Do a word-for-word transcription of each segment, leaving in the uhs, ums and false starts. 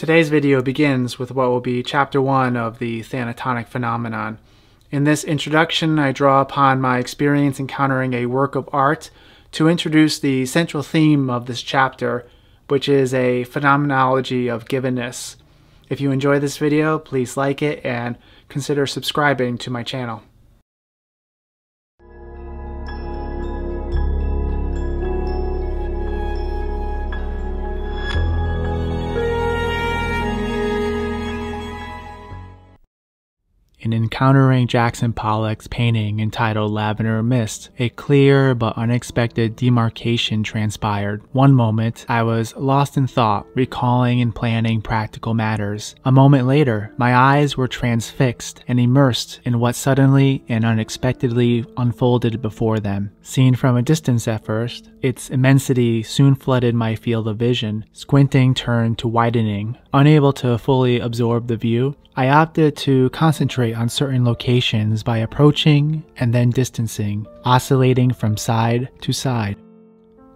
Today's video begins with what will be chapter one of the Thanatonic Phenomenon. In this introduction, I draw upon my experience encountering a work of art to introduce the central theme of this chapter, which is a phenomenology of givenness. If you enjoy this video, please like it and consider subscribing to my channel. In encountering Jackson Pollock's painting entitled Lavender Mist, a clear but unexpected demarcation transpired. One moment, I was lost in thought, recalling and planning practical matters. A moment later, my eyes were transfixed and immersed in what suddenly and unexpectedly unfolded before them. Seen from a distance at first, its immensity soon flooded my field of vision. Squinting turned to widening. Unable to fully absorb the view, I opted to concentrate on certain locations by approaching and then distancing, oscillating from side to side.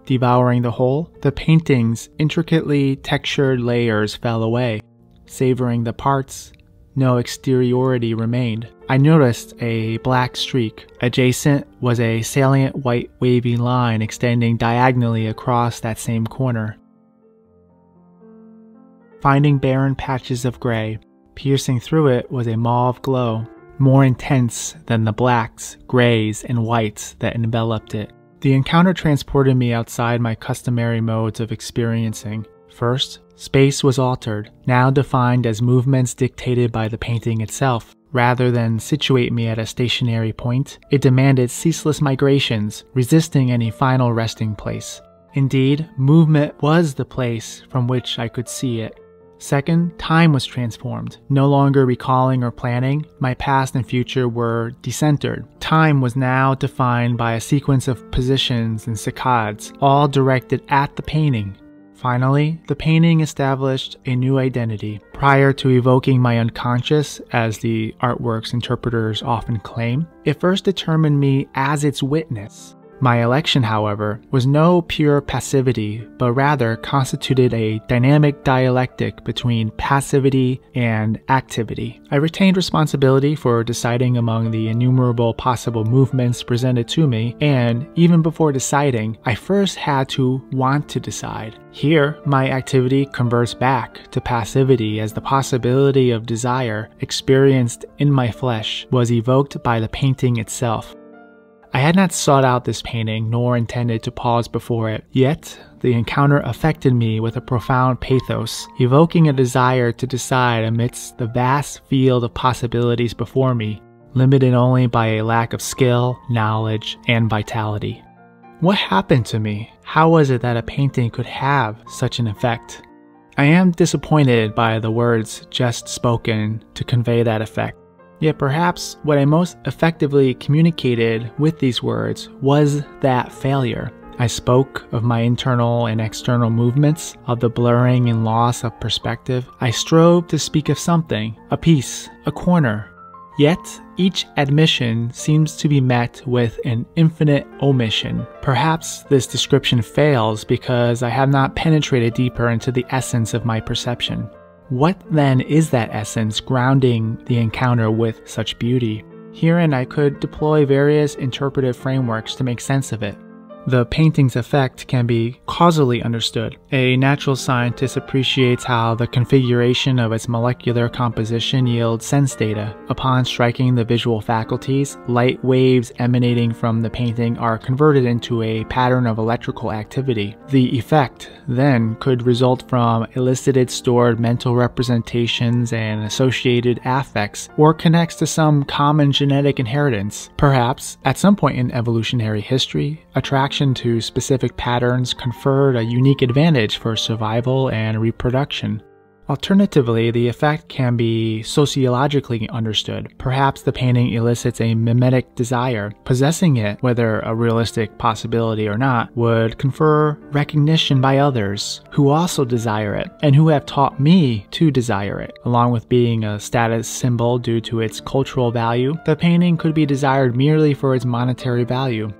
Devouring the whole, the painting's intricately textured layers fell away. Savoring the parts, no exteriority remained. I noticed a black streak. Adjacent was a salient white wavy line extending diagonally across that same corner. Finding barren patches of gray, piercing through it was a mauve glow, more intense than the blacks, grays, and whites that enveloped it. The encounter transported me outside my customary modes of experiencing. First, space was altered, now defined as movements dictated by the painting itself. Rather than situate me at a stationary point, it demanded ceaseless migrations, resisting any final resting place. Indeed, movement was the place from which I could see it. Second, time was transformed. No longer recalling or planning, my past and future were decentered. Time was now defined by a sequence of positions and saccades, all directed at the painting. Finally, the painting established a new identity. Prior to evoking my unconscious, as the artwork's interpreters often claim, it first determined me as its witness. My election, however, was no pure passivity, but rather constituted a dynamic dialectic between passivity and activity. I retained responsibility for deciding among the innumerable possible movements presented to me, and even before deciding, I first had to want to decide. Here, my activity converts back to passivity as the possibility of desire experienced in my flesh was evoked by the painting itself. I had not sought out this painting, nor intended to pause before it, yet the encounter affected me with a profound pathos, evoking a desire to decide amidst the vast field of possibilities before me, limited only by a lack of skill, knowledge, and vitality. What happened to me? How was it that a painting could have such an effect? I am disappointed by the words just spoken to convey that effect. Yet perhaps what I most effectively communicated with these words was that failure. I spoke of my internal and external movements, of the blurring and loss of perspective. I strove to speak of something, a piece, a corner. Yet each admission seems to be met with an infinite omission. Perhaps this description fails because I have not penetrated deeper into the essence of my perception. What then is that essence grounding the encounter with such beauty? Herein I could deploy various interpretive frameworks to make sense of it. The painting's effect can be causally understood. A natural scientist appreciates how the configuration of its molecular composition yields sense data. Upon striking the visual faculties, light waves emanating from the painting are converted into a pattern of electrical activity. The effect, then, could result from elicited stored mental representations and associated affects, or connects to some common genetic inheritance. Perhaps, at some point in evolutionary history, attraction to specific patterns conferred a unique advantage for survival and reproduction. Alternatively, the effect can be sociologically understood. Perhaps the painting elicits a mimetic desire. Possessing it, whether a realistic possibility or not, would confer recognition by others who also desire it, and who have taught me to desire it. Along with being a status symbol due to its cultural value, the painting could be desired merely for its monetary value.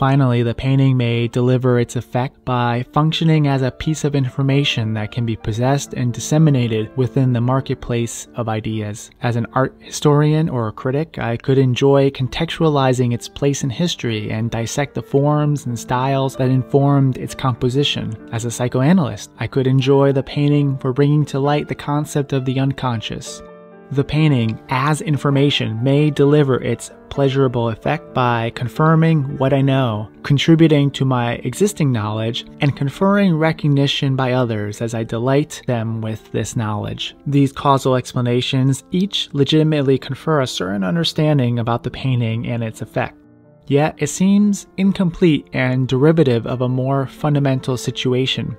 Finally, the painting may deliver its effect by functioning as a piece of information that can be possessed and disseminated within the marketplace of ideas. As an art historian or a critic, I could enjoy contextualizing its place in history and dissect the forms and styles that informed its composition. As a psychoanalyst, I could enjoy the painting for bringing to light the concept of the unconscious. The painting, as information, may deliver its pleasurable effect by confirming what I know, contributing to my existing knowledge, and conferring recognition by others as I delight them with this knowledge. These causal explanations each legitimately confer a certain understanding about the painting and its effect. Yet it seems incomplete and derivative of a more fundamental situation.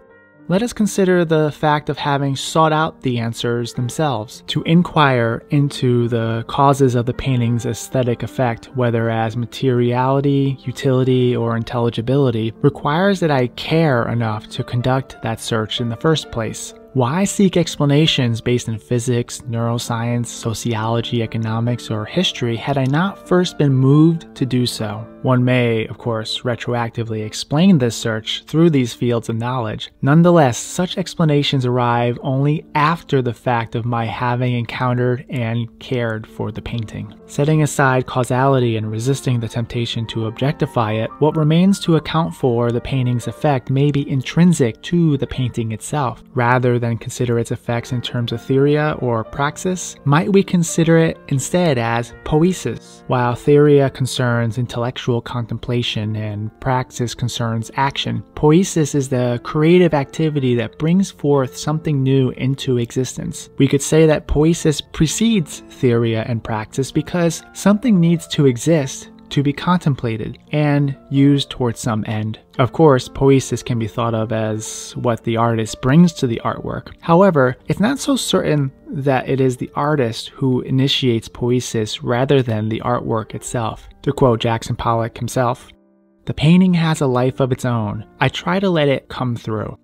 Let us consider the fact of having sought out the answers themselves, to inquire into the causes of the painting's aesthetic effect, whether as materiality, utility, or intelligibility, requires that I care enough to conduct that search in the first place. Why seek explanations based in physics, neuroscience, sociology, economics, or history had I not first been moved to do so? One may, of course, retroactively explain this search through these fields of knowledge. Nonetheless, such explanations arrive only after the fact of my having encountered and cared for the painting. Setting aside causality and resisting the temptation to objectify it, what remains to account for the painting's effect may be intrinsic to the painting itself. Rather than consider its effects in terms of theoria or praxis, might we consider it instead as poesis? While theoria concerns intellectual contemplation and praxis concerns action, poesis is the creative activity that brings forth something new into existence. We could say that poesis precedes theoria and praxis because something needs to exist to be contemplated and used towards some end. Of course, poesis can be thought of as what the artist brings to the artwork. However, it's not so certain that it is the artist who initiates poesis rather than the artwork itself. To quote Jackson Pollock himself, "The painting has a life of its own. I try to let it come through."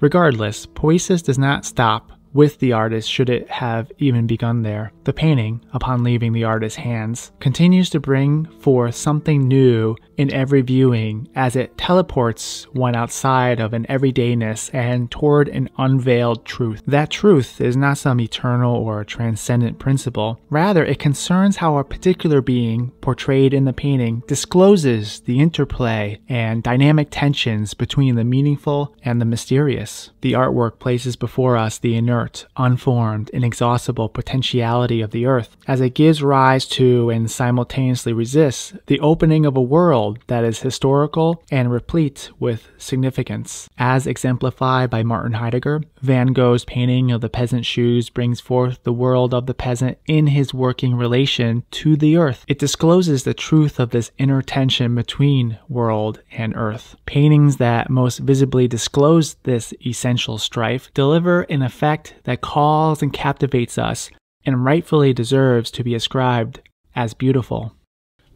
Regardless, poesis does not stop with the artist should it have even begun there. The painting, upon leaving the artist's hands, continues to bring forth something new in every viewing as it teleports one outside of an everydayness and toward an unveiled truth. That truth is not some eternal or transcendent principle. Rather, it concerns how a particular being portrayed in the painting discloses the interplay and dynamic tensions between the meaningful and the mysterious. The artwork places before us the inert, unformed, inexhaustible potentiality of the earth, as it gives rise to and simultaneously resists the opening of a world that is historical and replete with significance. As exemplified by Martin Heidegger, Van Gogh's painting of the peasant shoes brings forth the world of the peasant in his working relation to the earth. It discloses the truth of this inner tension between world and earth. Paintings that most visibly disclose this essential strife deliver an effect that calls and captivates us and rightfully deserves to be ascribed as beautiful.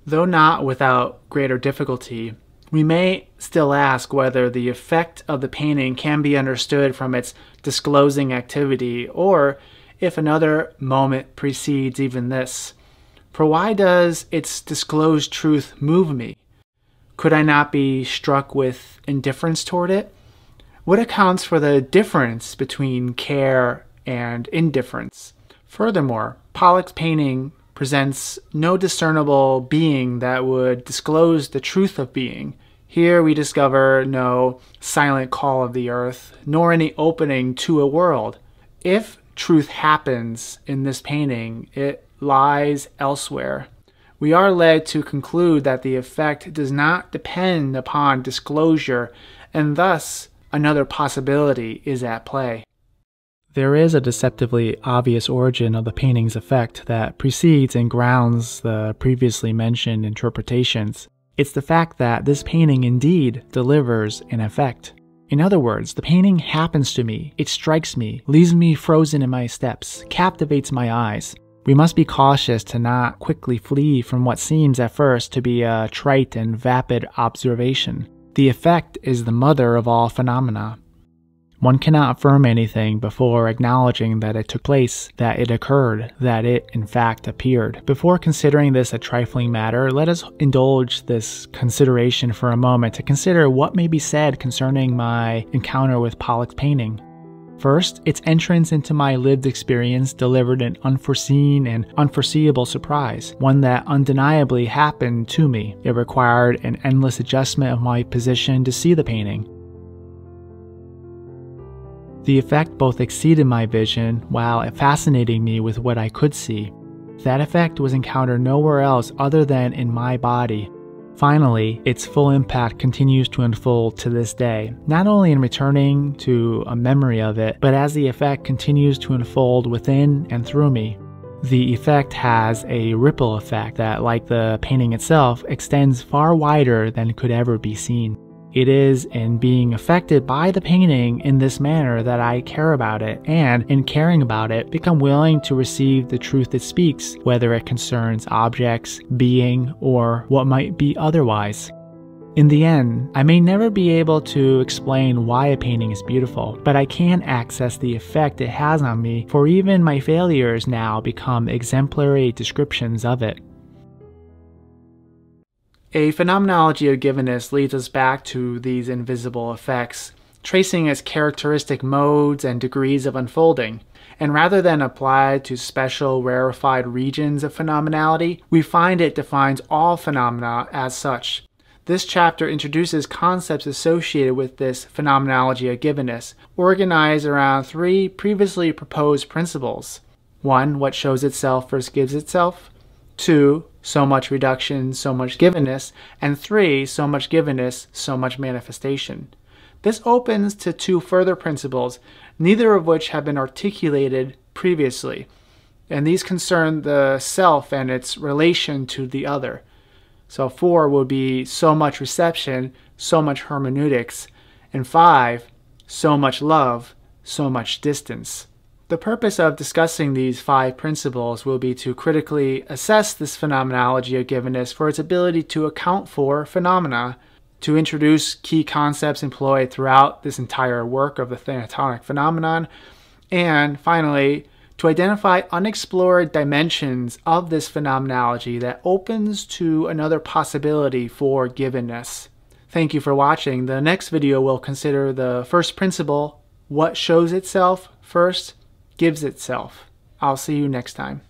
Though not without greater difficulty, we may still ask whether the effect of the painting can be understood from its disclosing activity or if another moment precedes even this. For why does its disclosed truth move me? Could I not be struck with indifference toward it? What accounts for the difference between care and indifference? Furthermore, Pollock's painting presents no discernible being that would disclose the truth of being. Here we discover no silent call of the earth, nor any opening to a world. If truth happens in this painting, it lies elsewhere. We are led to conclude that the effect does not depend upon disclosure, and thus another possibility is at play. There is a deceptively obvious origin of the painting's effect that precedes and grounds the previously mentioned interpretations. It's the fact that this painting indeed delivers an effect. In other words, the painting happens to me, it strikes me, leaves me frozen in my steps, captivates my eyes. We must be cautious to not quickly flee from what seems at first to be a trite and vapid observation. The effect is the mother of all phenomena. One cannot affirm anything before acknowledging that it took place, that it occurred, that it, in fact, appeared. Before considering this a trifling matter, let us indulge this consideration for a moment to consider what may be said concerning my encounter with Pollock's painting. First, its entrance into my lived experience delivered an unforeseen and unforeseeable surprise, one that undeniably happened to me. It required an endless adjustment of my position to see the painting. The effect both exceeded my vision, while fascinating me with what I could see. That effect was encountered nowhere else other than in my body. Finally, its full impact continues to unfold to this day, not only in returning to a memory of it, but as the effect continues to unfold within and through me. The effect has a ripple effect that, like the painting itself, extends far wider than could ever be seen. It is in being affected by the painting in this manner that I care about it, and in caring about it, become willing to receive the truth it speaks, whether it concerns objects, being, or what might be otherwise. In the end, I may never be able to explain why a painting is beautiful, but I can access the effect it has on me, for even my failures now become exemplary descriptions of it. A phenomenology of givenness leads us back to these invisible effects, tracing as characteristic modes and degrees of unfolding, and rather than applied to special rarefied regions of phenomenality, we find it defines all phenomena as such. This chapter introduces concepts associated with this phenomenology of givenness, organized around three previously proposed principles. One, what shows itself first gives itself. Two, so much reduction, so much givenness, and three, so much givenness, so much manifestation. This opens to two further principles, neither of which have been articulated previously, and these concern the self and its relation to the other. So four would be so much reception, so much hermeneutics, and five, so much love, so much distance. The purpose of discussing these five principles will be to critically assess this phenomenology of givenness for its ability to account for phenomena, to introduce key concepts employed throughout this entire work of the Thanatonic Phenomenon, and finally, to identify unexplored dimensions of this phenomenology that opens to another possibility for givenness. Thank you for watching. The next video will consider the first principle, what shows itself first gives itself. I'll see you next time.